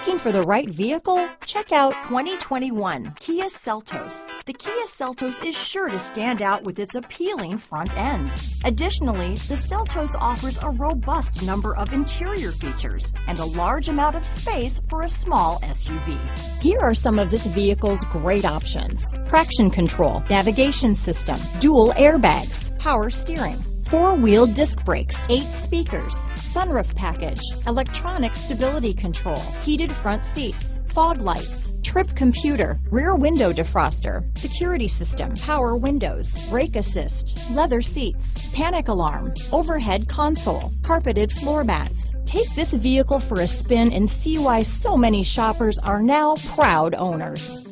Looking for the right vehicle? Check out 2021 Kia Seltos. The Kia Seltos is sure to stand out with its appealing front end. Additionally, the Seltos offers a robust number of interior features and a large amount of space for a small SUV. Here are some of this vehicle's great options: traction control, navigation system, dual airbags, power steering, four-wheel disc brakes, 8 speakers, sunroof package, electronic stability control, heated front seats, fog lights, trip computer, rear window defroster, security system, power windows, brake assist, leather seats, panic alarm, overhead console, carpeted floor mats. Take this vehicle for a spin and see why so many shoppers are now proud owners.